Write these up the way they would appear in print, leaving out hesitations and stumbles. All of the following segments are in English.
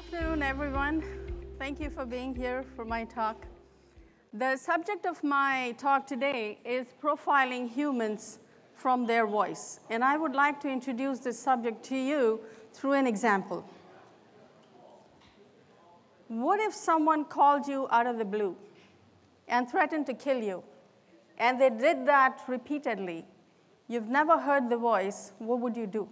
afternoon, everyone. Thank you for being here for my talk. The subject of my talk today is profiling humans from their voice. And I would like to introduce this subject to you through an example. What if someone called you out of the blue and threatened to kill you, and they did that repeatedly? You've never heard the voice. What would you do?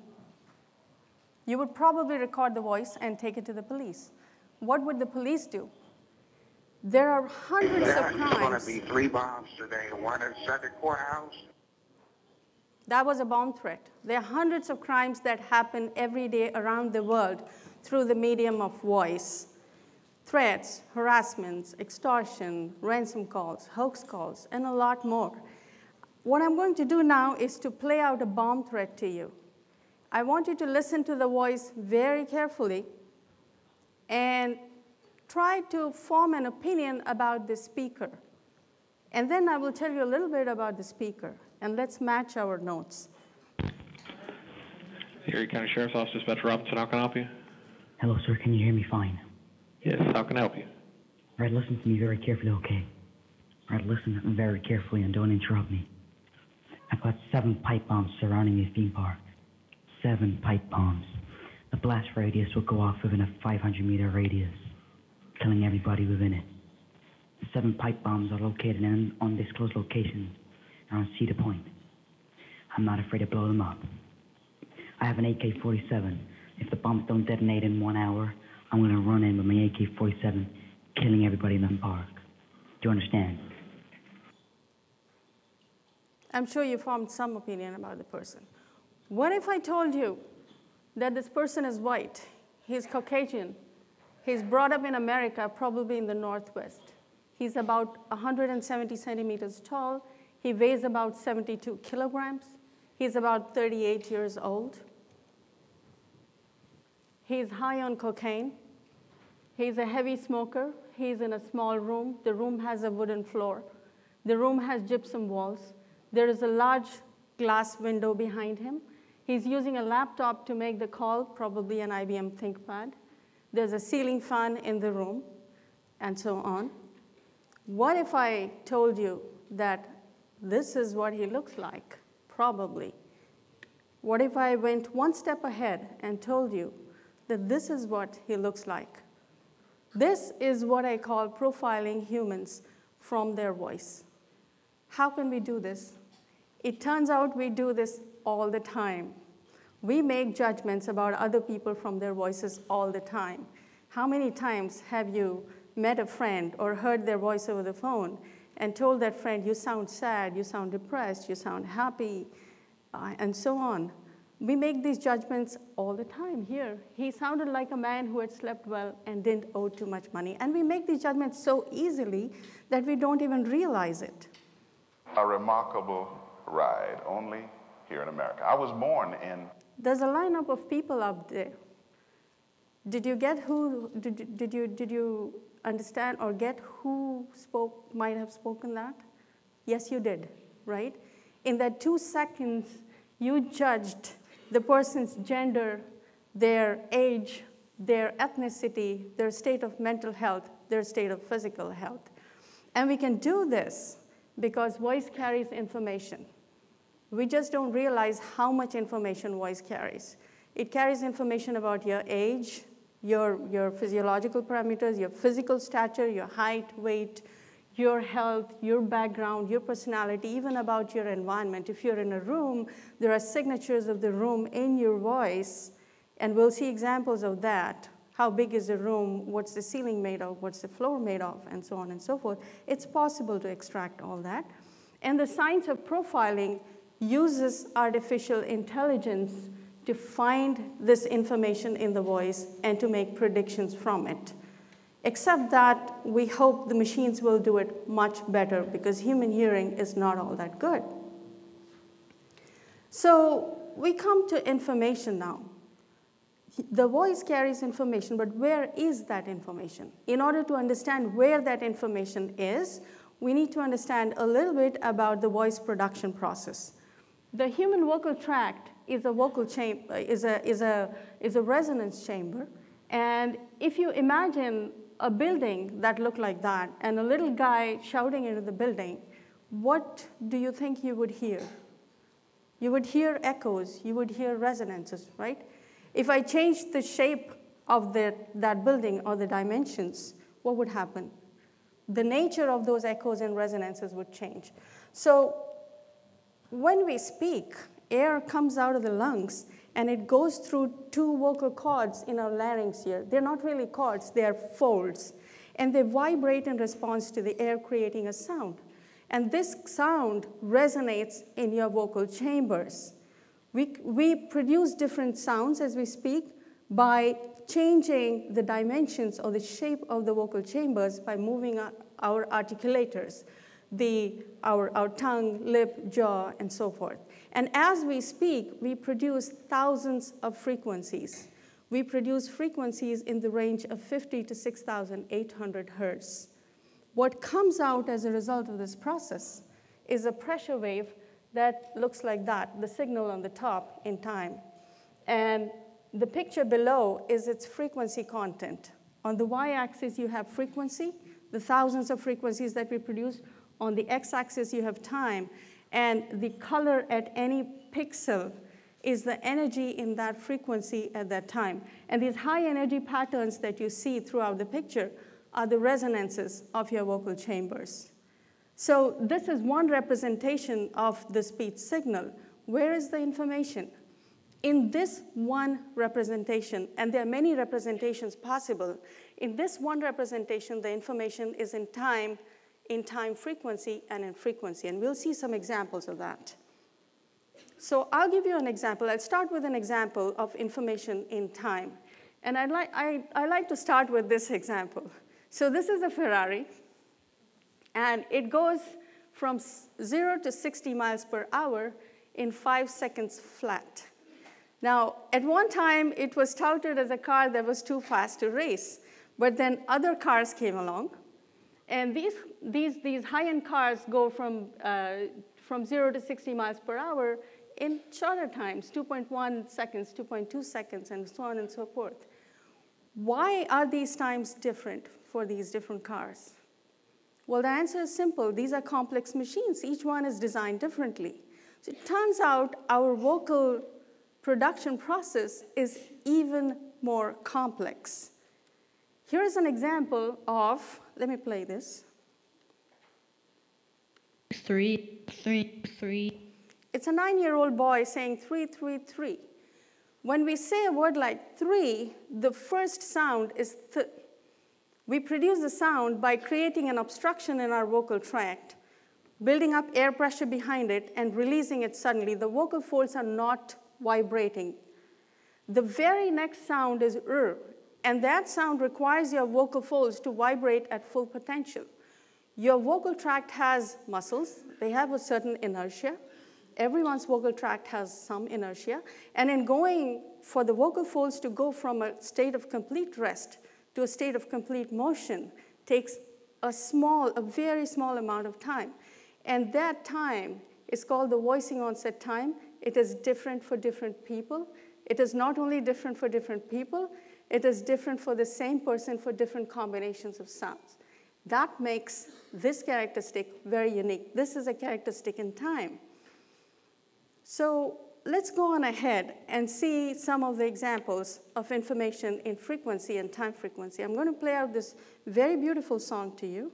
You would probably record the voice and take it to the police. What would the police do? There are hundreds of crimes. There's going to be 3 bombs today, one inside the courthouse. That was a bomb threat. There are hundreds of crimes that happen every day around the world through the medium of voice. Threats, harassments, extortion, ransom calls, hoax calls, and a lot more. What I'm going to do now is to play out a bomb threat to you. I want you to listen to the voice very carefully and try to form an opinion about the speaker. And then I will tell you a little bit about the speaker, and let's match our notes. Erie County Sheriff's Office, Dispatcher Robinson, how can I help you? Hello, sir, can you hear me fine? Yes, how can I help you? All right, listen to me very carefully, okay? All right, listen very carefully and don't interrupt me. I've got 7 pipe bombs surrounding a theme park. 7 pipe bombs. The blast radius will go off within a 500-meter radius, killing everybody within it. The 7 pipe bombs are located in an undisclosed location around Cedar Point. I'm not afraid to blow them up. I have an AK-47. If the bombs don't detonate in 1 hour, I'm going to run in with my AK-47, killing everybody in the park. Do you understand? I'm sure you formed some opinion about the person. What if I told you that this person is white, he's Caucasian, he's brought up in America, probably in the Northwest. He's about 170 centimeters tall, he weighs about 72 kilograms, he's about 38 years old, he's high on cocaine, he's a heavy smoker, he's in a small room, the room has a wooden floor, the room has gypsum walls, there is a large glass window behind him. He's using a laptop to make the call, probably an IBM ThinkPad. There's a ceiling fan in the room, and so on. What if I told you that this is what he looks like, probably? What if I went one step ahead and told you that this is what he looks like? This is what I call profiling humans from their voice. How can we do this? It turns out we do this all the time. We make judgments about other people from their voices all the time. How many times have you met a friend or heard their voice over the phone and told that friend, you sound sad, you sound depressed, you sound happy, and so on? We make these judgments all the time. Here, he sounded like a man who had slept well and didn't owe too much money. And we make these judgments so easily that we don't even realize it. A remarkable ride, only here in America. I was born in... There's a lineup of people up there. Did you get who, did you understand or get who spoke, might have spoken that? Yes, you did, right? In that 2 seconds, you judged the person's gender, their age, their ethnicity, their state of mental health, their state of physical health. And we can do this because voice carries information. We just don't realize how much information voice carries. It carries information about your age, your physiological parameters, your physical stature, your height, weight, your health, your background, your personality, even about your environment. If you're in a room, there are signatures of the room in your voice, and we'll see examples of that. How big is the room? What's the ceiling made of? What's the floor made of? And so on and so forth. It's possible to extract all that. And the science of profiling uses artificial intelligence to find this information in the voice and to make predictions from it. Except that we hope the machines will do it much better because human hearing is not all that good. So we come to information now. The voice carries information, but where is that information? In order to understand where that information is, we need to understand a little bit about the voice production process. The human vocal tract is a resonance chamber, and if you imagine a building that looked like that and a little guy shouting into the building, what do you think you would hear? You would hear echoes, you would hear resonances, right? If I changed the shape of that building or the dimensions, what would happen? The nature of those echoes and resonances would change. So when we speak, air comes out of the lungs and it goes through two vocal cords in our larynx here. They're not really cords, they're folds. And they vibrate in response to the air, creating a sound. And this sound resonates in your vocal chambers. We produce different sounds as we speak by changing the dimensions or the shape of the vocal chambers by moving our articulators, our tongue, lip, jaw, and so forth. And as we speak, we produce thousands of frequencies. We produce frequencies in the range of 50 to 6,800 hertz. What comes out as a result of this process is a pressure wave that looks like that, the signal on the top in time. And the picture below is its frequency content. On the y-axis, you have frequency, the thousands of frequencies that we produce. On the x-axis, you have time. And the color at any pixel is the energy in that frequency at that time. And these high energy patterns that you see throughout the picture are the resonances of your vocal chambers. So this is one representation of the speech signal. Where is the information? In this one representation, and there are many representations possible, in this one representation, the information is in time frequency, and in frequency. And we'll see some examples of that. So I'll give you an example. I'll start with an example of information in time. And I like to start with this example. So this is a Ferrari, and it goes from 0 to 60 miles per hour in 5 seconds flat. Now, at one time, it was touted as a car that was too fast to race, but then other cars came along, and these high-end cars go from 0 to 60 miles per hour in shorter times, 2.1 seconds, 2.2 seconds, and so on and so forth. Why are these times different for these different cars? Well, the answer is simple. These are complex machines. Each one is designed differently. So it turns out our vocal production process is even more complex. Here is an example of, let me play this. Three, three, three. It's a 9-year-old boy saying three, three, three. When we say a word like three, the first sound is th. We produce the sound by creating an obstruction in our vocal tract, building up air pressure behind it and releasing it suddenly. The vocal folds are not vibrating. The very next sound is r, and that sound requires your vocal folds to vibrate at full potential. Your vocal tract has muscles. They have a certain inertia. Everyone's vocal tract has some inertia. And in going for the vocal folds to go from a state of complete rest to a state of complete motion takes a very small amount of time. And that time is called the voicing onset time. It is different for different people. It is not only different for different people, it is different for the same person for different combinations of sounds. That makes this characteristic very unique. This is a characteristic in time. So let's go on ahead and see some of the examples of information in frequency and time frequency. I'm going to play out this very beautiful song to you.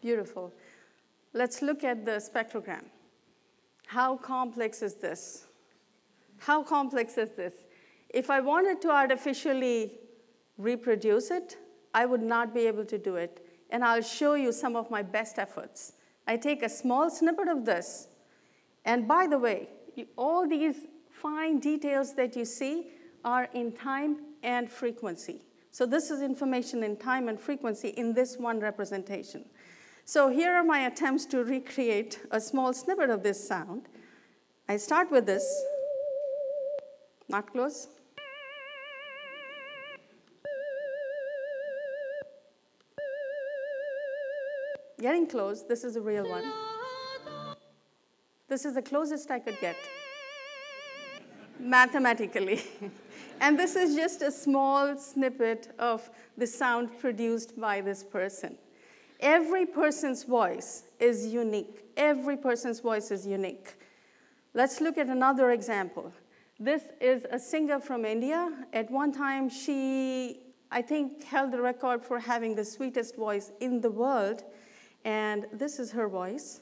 Beautiful. Let's look at the spectrogram. How complex is this? How complex is this? If I wanted to artificially reproduce it, I would not be able to do it. And I'll show you some of my best efforts. I take a small snippet of this. And by the way, all these fine details that you see are in time and frequency. So this is information in time and frequency in this one representation. So here are my attempts to recreate a small snippet of this sound. I start with this, not close. Getting close, this is a real one. This is the closest I could get, mathematically. And this is just a small snippet of the sound produced by this person. Every person's voice is unique. Every person's voice is unique. Let's look at another example. This is a singer from India. At one time, she, I think, held the record for having the sweetest voice in the world. And this is her voice.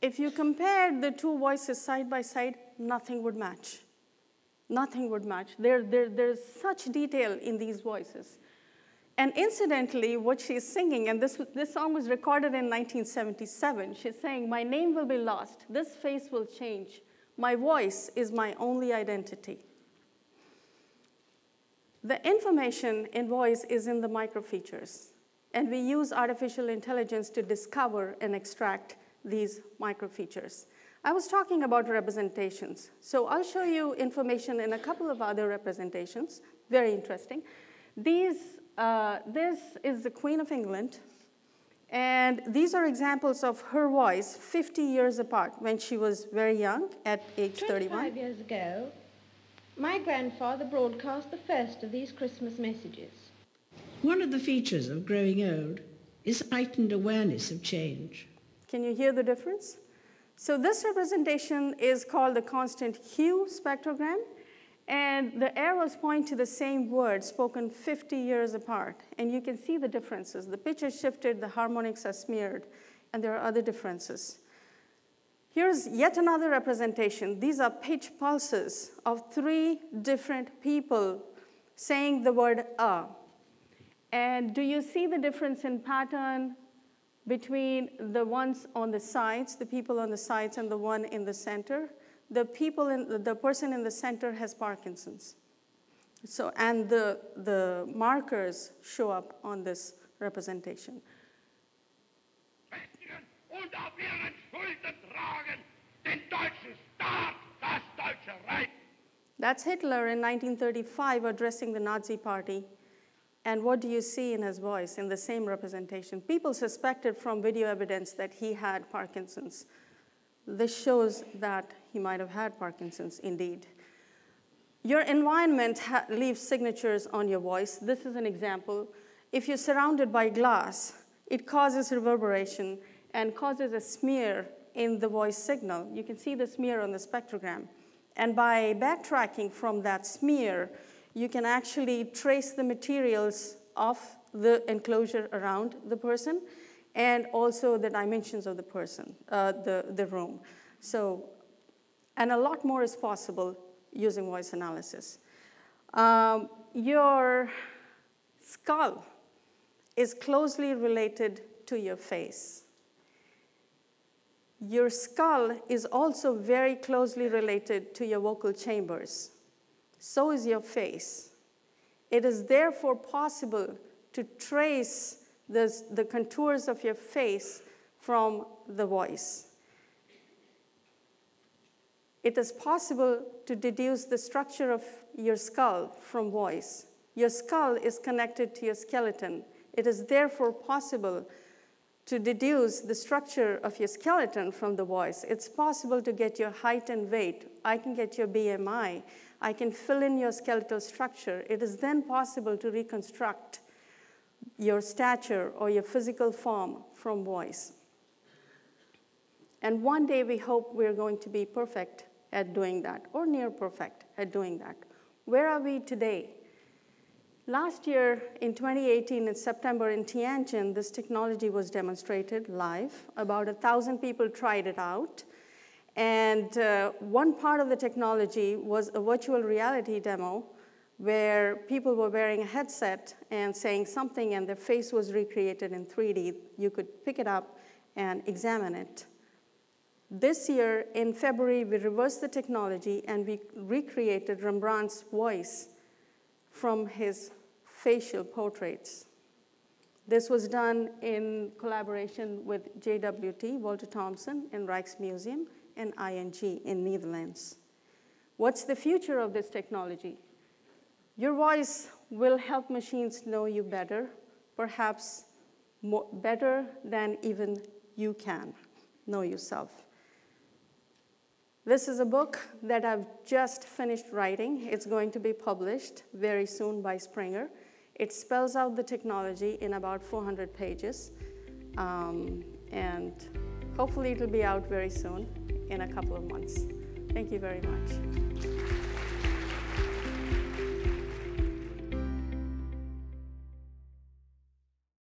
If you compared the two voices side by side, nothing would match. Nothing would match. There's such detail in these voices. And incidentally, what she's singing, and this song was recorded in 1977, she's saying, my name will be lost, this face will change, my voice is my only identity. The information in voice is in the micro features, and we use artificial intelligence to discover and extract these micro features. I was talking about representations. So I'll show you information in a couple of other representations. Very interesting. This is the Queen of England. And these are examples of her voice 50 years apart when she was very young at age 31. 25 years ago, my grandfather broadcast the first of these Christmas messages. One of the features of growing old is heightened awareness of change. Can you hear the difference? So this representation is called the constant hue spectrogram, and the arrows point to the same word spoken 50 years apart, and you can see the differences. The pitch is shifted, the harmonics are smeared, and there are other differences. Here's yet another representation. These are pitch pulses of three different people saying the word And do you see the difference in pattern between the ones on the sides, the people on the sides, and the one in the center? The person in the center has Parkinson's. So, and the markers show up on this representation. That's Hitler in 1935 addressing the Nazi party. And what do you see in his voice in the same representation? People suspected from video evidence that he had Parkinson's. This shows that he might have had Parkinson's indeed. Your environment leaves signatures on your voice. This is an example. If you're surrounded by glass, it causes reverberation and causes a smear in the voice signal. You can see the smear on the spectrogram. And by backtracking from that smear, you can actually trace the materials of the enclosure around the person and also the dimensions of the person, the room. So, and a lot more is possible using voice analysis. Your skull is closely related to your face. Your skull is also very closely related to your vocal chambers. So is your face. It is therefore possible to trace the contours of your face from the voice. It is possible to deduce the structure of your skull from voice. Your skull is connected to your skeleton. It is therefore possible to deduce the structure of your skeleton from the voice. It's possible to get your height and weight. I can get your BMI. I can fill in your skeletal structure. It is then possible to reconstruct your stature or your physical form from voice. And one day we hope we're going to be perfect at doing that, or near perfect at doing that. Where are we today? Last year, in 2018, in September, in Tianjin, this technology was demonstrated live. About 1,000 people tried it out. And one part of the technology was a virtual reality demo where people were wearing a headset and saying something, and their face was recreated in 3D. You could pick it up and examine it. This year, in February, we reversed the technology, and we recreated Rembrandt's voice from his facial portraits. This was done in collaboration with JWT, Walter Thompson, in Rijksmuseum, and ING in Netherlands. What's the future of this technology? Your voice will help machines know you better, perhaps more, better than even you can know yourself. This is a book that I've just finished writing. It's going to be published very soon by Springer. It spells out the technology in about 400 pages. And hopefully it'll be out very soon, in a couple of months. Thank you very much.